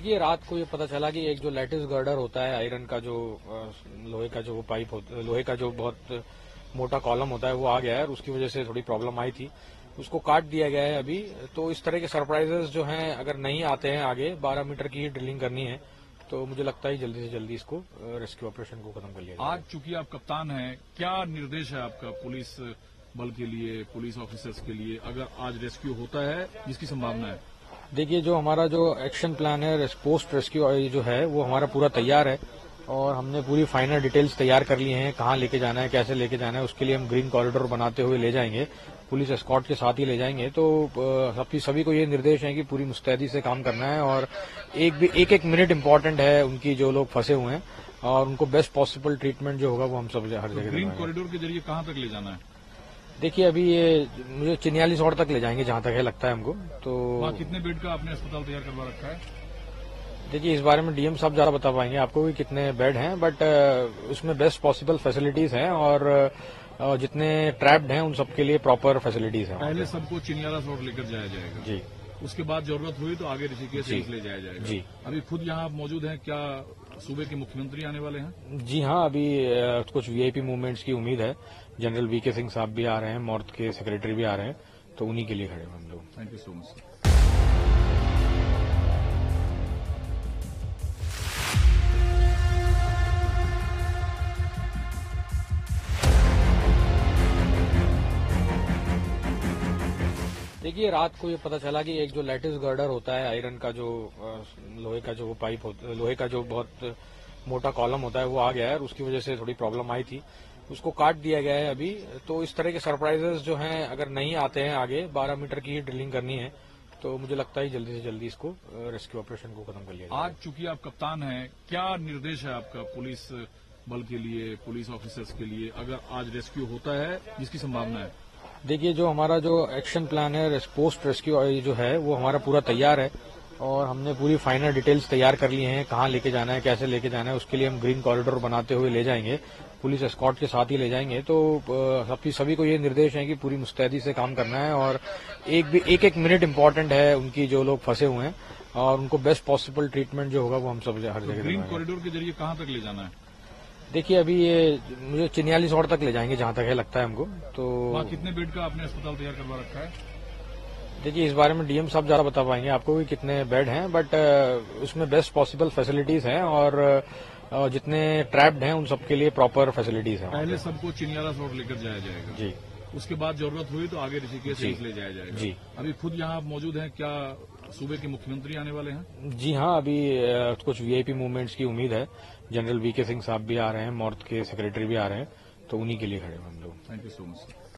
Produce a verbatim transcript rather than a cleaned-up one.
देखिए रात को ये पता चला कि एक जो लैटिस गर्डर होता है आयरन का जो लोहे का जो पाइप लोहे का जो बहुत मोटा कॉलम होता है वो आ गया है और उसकी वजह से थोड़ी प्रॉब्लम आई थी, उसको काट दिया गया है अभी। तो इस तरह के सरप्राइजेस जो हैं अगर नहीं आते हैं आगे, बारह मीटर की ड्रिलिंग करनी है, तो मुझे लगता है जल्दी से जल्दी इसको रेस्क्यू ऑपरेशन को खत्म कर लिया। आज चूंकि आप कप्तान हैं, क्या निर्देश है आपका पुलिस बल के लिए, पुलिस ऑफिसर्स के लिए, अगर आज रेस्क्यू होता है जिसकी संभावना है? देखिए जो हमारा जो एक्शन प्लान है पोस्ट रेस्क्यू जो है वो हमारा पूरा तैयार है और हमने पूरी फाइनल डिटेल्स तैयार कर लिए हैं, कहाँ लेके जाना है, कैसे लेके जाना है, उसके लिए हम ग्रीन कॉरिडोर बनाते हुए ले जाएंगे, पुलिस एस्कॉर्ट के साथ ही ले जाएंगे। तो सभी सभी को ये निर्देश हैं कि पूरी मुस्तैदी से काम करना है और एक भी एक एक मिनट इम्पोर्टेंट है उनकी, जो लोग फंसे हुए हैं, और उनको बेस्ट पॉसिबल ट्रीटमेंट जो होगा वो हम सब हर जगह। ग्रीन कॉरिडोर के जरिए कहाँ तक ले जाना है? देखिए अभी ये मुझे चिन्यालीसौड़ तक ले जाएंगे जहाँ तक है लगता है हमको। तो कितने बेड का आपने अस्पताल तैयार करवा रखा है? देखिए इस बारे में डीएम साहब ज्यादा बता पाएंगे आपको कि कितने बेड हैं, बट उसमें बेस्ट पॉसिबल फैसिलिटीज हैं और जितने ट्रैप्ड हैं उन सबके लिए प्रॉपर फैसिलिटीज हैं। पहले सबको चिन्यालीसौड़ लेकर जाया जाएगा जी, उसके बाद जरूरत हुई तो आगे ऋषिकेश ले जाया जाएगा जी। अभी खुद यहाँ आप मौजूद हैं, क्या सूबे के मुख्यमंत्री आने वाले हैं? जी हाँ, अभी कुछ वीआईपी मूवमेंट्स की उम्मीद है, जनरल वीके सिंह साहब भी आ रहे हैं, नॉर्थ के सेक्रेटरी भी आ रहे हैं, तो उन्हीं के लिए खड़े हैं हम लोग। Thank you so much. देखिए रात को ये पता चला कि एक जो लैटिस गर्डर होता है आयरन का जो लोहे का जो पाइप लोहे का जो बहुत मोटा कॉलम होता है वो आ गया है और उसकी वजह से थोड़ी प्रॉब्लम आई थी, उसको काट दिया गया है अभी। तो इस तरह के सरप्राइजेस जो हैं अगर नहीं आते हैं आगे, बारह मीटर की ड्रिलिंग करनी है, तो मुझे लगता है जल्दी से जल्दी इसको रेस्क्यू ऑपरेशन को खत्म कर लिया। आज चूंकि आप कप्तान हैं, क्या निर्देश है आपका पुलिस बल के लिए, पुलिस ऑफिसर्स के लिए, अगर आज रेस्क्यू होता है जिसकी संभावना है? देखिए जो हमारा जो एक्शन प्लान है पोस्ट रेस्क्यू जो है वो हमारा पूरा तैयार है और हमने पूरी फाइनल डिटेल्स तैयार कर लिए हैं, कहाँ लेके जाना है, कैसे लेके जाना है, उसके लिए हम ग्रीन कॉरिडोर बनाते हुए ले जाएंगे, पुलिस एस्कॉर्ट के साथ ही ले जाएंगे। तो सभी सभी को ये निर्देश हैं कि पूरी मुस्तैदी से काम करना है और एक भी एक एक मिनट इम्पोर्टेंट है उनकी, जो लोग फंसे हुए हैं, और उनको बेस्ट पॉसिबल ट्रीटमेंट जो होगा वो हम सब हर जगह। ग्रीन कॉरिडोर के जरिए कहाँ तक ले जाना है? देखिए अभी ये मुझे चिन्यालीसौड़ तक ले जाएंगे जहाँ तक है लगता है हमको। तो कितने बेड का आपने अस्पताल तैयार करवा रखा है? देखिए इस बारे में डीएम साहब ज्यादा बता पाएंगे आपको कि कितने बेड हैं, बट उसमें बेस्ट पॉसिबल फैसिलिटीज हैं और जितने ट्रैप्ड हैं उन सबके लिए प्रॉपर फैसिलिटीज हैं। पहले सबको चिन्यालीसौड़ लेकर जाया जाएगा जी, उसके बाद जरूरत हुई तो आगे ऋषिकेश ले जाया जाएगा जी। अभी खुद यहाँ आप मौजूद हैं, क्या सूबे के मुख्यमंत्री आने वाले हैं? जी हाँ, अभी कुछ वीआईपी मूवमेंट्स की उम्मीद है, जनरल वीके सिंह साहब भी आ रहे हैं, नॉर्थ के सेक्रेटरी भी आ रहे हैं, तो उन्हीं के लिए खड़े हैं हम लोग। Thank you so much.